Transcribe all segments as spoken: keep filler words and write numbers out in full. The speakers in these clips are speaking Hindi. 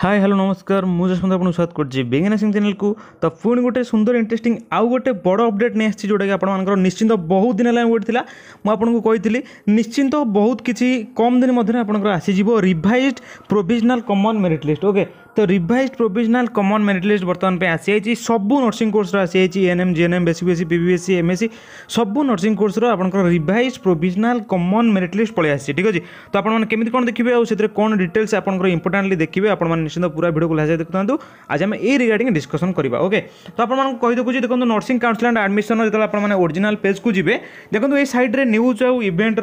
हाय हेलो नमस्कार मुझे आपको स्वागत करछि बीएनएम चैनल को। तो पुणी गोटे सुंदर इंटरेस्टिंग आउ गोटे बड़ अपडेट नहीं आसी जोटा कि आपर निश्चिंत बहुत दिन है वेट था मुझे कही निश्चिंत बहुत किसी कम दिन मध्य आपर आसीज revised provisional common merit list. Okay तो revised provisional common merit list बर्तमान आसी जा सब नर्सिंग कोर्स आसी जा ANM GNM basic basic PBSC MSc सब नर्सिंग कोर्स आपर revised provisional common merit list पलि आसी। ठीक अच्छे तो आपमि कौन देखिए और कौन डिटेल्स आपर इंपोर्टाटली देखिए आप निश्चित पूरा वीडियो को लास्ट देखते आज आम ए रिगार्डिंग डिस्कशन करा। ओके तो आपको देखिए देखो नर्सिंग काउंसिल एंड एडमिशन जो ओरिजिनल पेज को जीवे देखो ये साइड न्यूज आउ इवेंट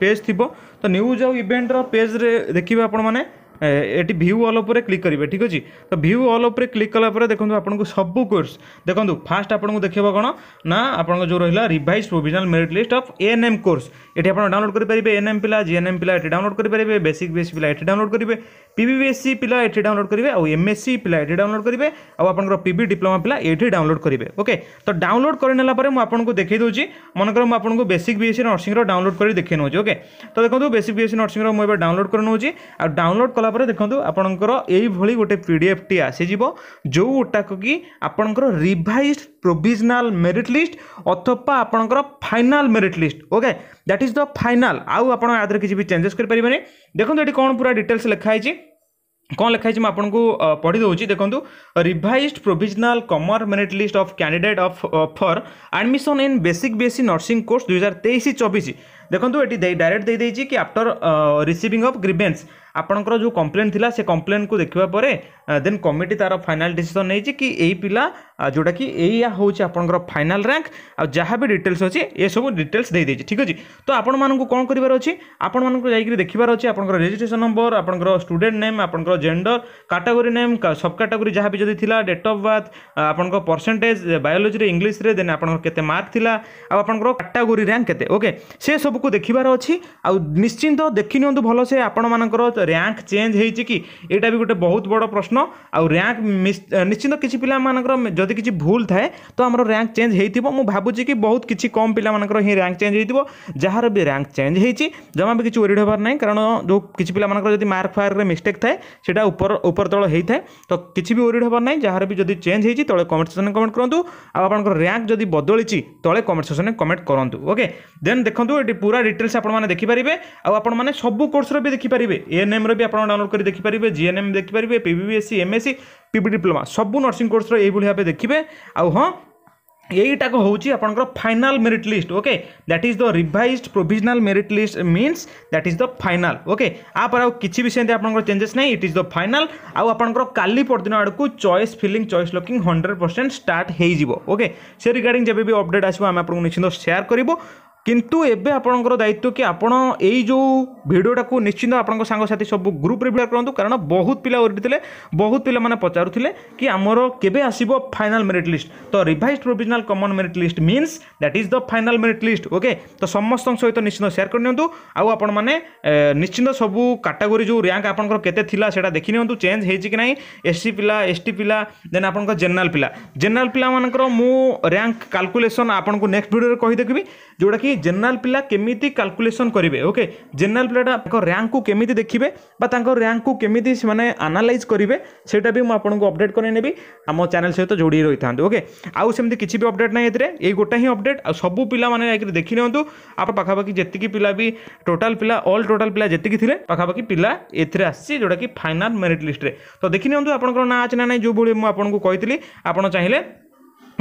पेज थी तो न्यूज आउ इवेंट पेज रे देखिए आपने एटी भ्यू ऑल उपर क्लिक करेंगे। ठीक अच्छे तो भ्यू ऑल उपर क्लिक कलापर देखो आपको सब कोर्स देखो फास्ट आपको देखो कौन ना आपको जो रहा revised provisional merit list of ANM course ये आप डाउनलोड करेंगे। एएनएम पिला जीएनएम पिला ये डाउनलोड करेंगे, बेसिक बीएससी पिला ये डाउनलोड करेंगे, पीबीएससी पिला ये डाउनलोड करेंगे और एमएससी पिला ये डाउनलोड करेंगे और आपको पीबी डिप्लोमा पिला ये डाउनलोड करेंगे। ओके तो डाउनलोड करने मुझे देखी दूसरी मनकर मुझे बेसिक बीएससी नर्सिंग डाउनलोड कर देखे नौ। ओके तो देखो बेसिक बीएससी नर्सिंग मुझे डाउनलोड कर नौ और डाउनलोड पर देखो आपर यही गोटे पीडीएफ टी आसीज जोटाक कि आपंकर रिवाइज्ड प्रोविजनल मेरिट लिस्ट अथवा आपंकर final merit list. Okay that is the final आउ आप याद किसी भी चेंजेस करें। देखो ये कौन पूरा डिटेल्स लिखाई कौन लिखाई मैं आपको पढ़ी दूसरी देखो revised provisional common merit list of candidate of for admission in basic BSc nursing course दुई हजार तेईस चौबीस। देखो ये डायरेक्ट दे देती कि आफ्टर रिसीविंग ऑफ ग्रीवेंस आपंकर जो कंप्लेन थी से कंप्लेन को देखा पर देन कमिटी तार फाइनल डिसीजन नहीं कि यही पिला जोटा कि या हूँ आपंकर फाइनल रैंक आ जहाँ भी डिटेल्स अच्छे ये सब डिटेल्स दे देती। ठीक अच्छे तो आपण मानक कौन कर देखार अच्छे आपंकर रजिस्ट्रेशन नंबर आपंकर स्टूडेंट नेम आपंकर जेंडर कैटेगरी नेम सब कैटेगरी जहाँ भी जब था डेट ऑफ बर्थ आपंकर परसेंटेज बायोलॉजी इंग्लिश रे देन आपंकर केते मार्क थिला आ आपंकर कैटेगरी रैंक केते। ओके से सब को देखिबार अछि आ निश्चिंत देखि नियंतु भलो से आपण मानकर रैंक चेंज होती कि यहाँ भी गोटे बहुत बड़ प्रश्न आउ रैंक निश्चिंत किसी पिला मानकर जदि किसी भूल थाए तो आम रैंक चेंज होती मुझे भावुँ कि बहुत किसी कम पिला मानकर ही रैंक चेंज हो जार भी रैंक चेंज होती जमा भी किसी ओरिड होबार ना कारण जो किसी पिला मानकर जब मार्क फार्क मिस्टेक थाए सेटा ऊपर ऊपर तल होता है तो किसी भी ओरिड होबार ना जार भी जब चेंज होती तले कमेंट सेक्शन में कमेंट करूँ आप रैंक जब बदली तले कमेंट सेक्शन में कमेंट करूँ। ओके देन देखो ये पूरा डिटेल्स आपने देखिपारे आपने सब कोर्स भी देखिपारे एएनएम भी आप डाउनलोड कर देखिपारे जीएनएम देखिपारे पीबीएससी एमएससी पीबी डिप्लोमा सब नर्सिंग कोर्स ये भाव में देखिए आउ हाँ यहीटाक हूँ आपंकर final merit list. Okay that is the revised provisional merit list means that is the final. Okay आप किसी भी सेंती आपंकर चेंजेस नहीं इट इज द फाइनल आउ आपंकर काली परदिन आड़कू choice filling choice locking hundred percent start हो। ओके से रिगार्डिंग जब भी अपडेट आसो आम आपको निश्चित शेयर करूँ किंतु एबे आपणकर दायित्व कि आपण एई जो भिडियोटा को निश्चिंत आपण सांग साथी सब ग्रुप रे शेयर करंतु कारण बहुत पिला ओरडिथिले बहुत पिला माने पचारुथिले कि आमर केबे आसीबो फाइनल मेरिट लिस्ट। तो revised provisional common merit list means that is the final merit list. Okay तो समस्त सहित निश्चिंत शेयर करनियंतु आउ आपण माने निश्चिंत सब कैटेगरी जो रैंक आपणकर केते थिला सेटा देखिनियंतु चेंज हेछि कि नाही एससी पिला एसटी पिला देन आपणकर जनरल पिला जनरल पिला मानकर मु रैंक कैलकुलेशन आपणको नेक्स्ट वीडियो रे कहि देखबी जोडा कि जनरल पिला केमिति कैलकुलेशन करेंगे। ओके जनरल पिलाटा रैंक को केमी देखिए रैंक को केमी से माने एनालाइज करेंगे सेटा भी मैं आपको अपडेट करें नेबी आम चैनल सहित तो जोड़ी रही था। ओके आउ सेमती किसी भी अपडेट ना ये गोटे ही अपडेट आ सबू पिला माने देखी नियंतु आप पाखापाखि जेतिकी पिला भी टोटाल पिला ऑल टोटाल पिला जेतिकी थिले पाखापाखि पिला एथिरे आसी जोटा कि फाइनल मेरिट लिस्ट रे तो देखी नियंतु आपनकर ना आछना ना जो भुले मैं आपको कही आपन चाहिए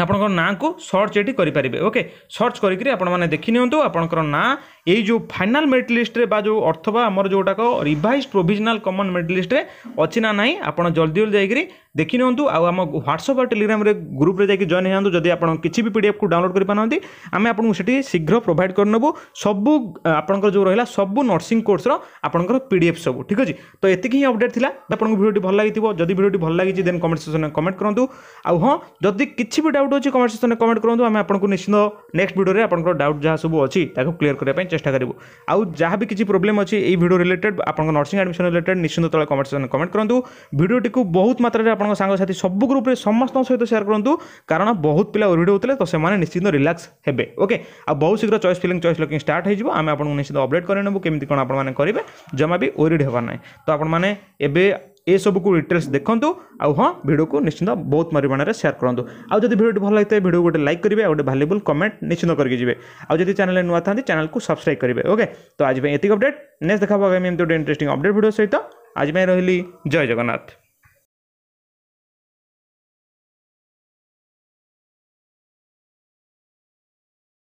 आपणकर ना को सर्च ये करेंगे। ओके सर्च करके आपने देखी नियंतु आपणकर ना ये जो फाइनल मेरिट लिस्ट रे बा जो अथवा आमर जोटाक revised provisional common merit list रे अच्छी ना नहीं आपड़ जल्दी जल्दी जाकि देखी नियंतु आउ आम व्हाट्सएप और टेलीग्राम रे ग्रुप रे जाकि जॉइन होंतु जदि आपन किसी भी पीडीएफ को डाउनलोड कर पानंती आम आपन सेठी शीघ्र प्रोवाइड करनबो सब आपनकर जो रहला सब नर्सिंग कोर्स रो आपनकर पीडीएफ सब। ठीक अछि तो एतिक ही अपडेट थिला आपनको वीडियो भल लागितिबो जदि वीडियो भल लागि छि देन कमेंट सेक्शन में कमेंट करंतु आउ हां जदि किछि भी डाउट अछि कमेंट सेक्शन में कमेंट करंतु आम आपनको निश्चित नेक्स्ट वीडियो रे आपनकर डाउट जहा सब अछि ताको क्लियर करय पय चेष्टा करबो आउ जहा भी किछि प्रॉब्लम अछि एई वीडियो रिलेटेड आपनकर नर्सिंग एडमिशन रिलेटेड निश्चित तळे कमेंट सेक्शन में कमेंट करंतु वीडियो टिकु बहुत मात्रा आपनका सांग साथी सब ग्रुप रे समस्त सहित शेयर करंतु कारण बहुत पिला ओरिड होतले तो सेमाने निश्चित रिलैक्स हेबे। ओके आ बहुत शीघ्र choice filling choice locking start होइजिवो आमे आपन निश्चित अपडेट करनबो केमिति कोन आपन माने करिवे जमा भी ओरिड हेबार नै तो आपन माने एबे ये सब को डिटेल्स देखो आउ हाँ वीडियो को निश्चिंत बहुत परिमाण में शेयर करूँ। आज जब वीडियो भल लगता है वीडियो गोटे लाइक करेंगे और वैल्यूएबल कमेंट निश्चिंत करके जाए और जब चैनल नुआ था चैनल को सब्सक्राइब करेंगे। ओके तो आज ये अपडेट नेक्स्ट देखा होगा इंटरेस्टिंग अपडेट वीडियो सहित आज मैं रही। जय जगन्नाथ।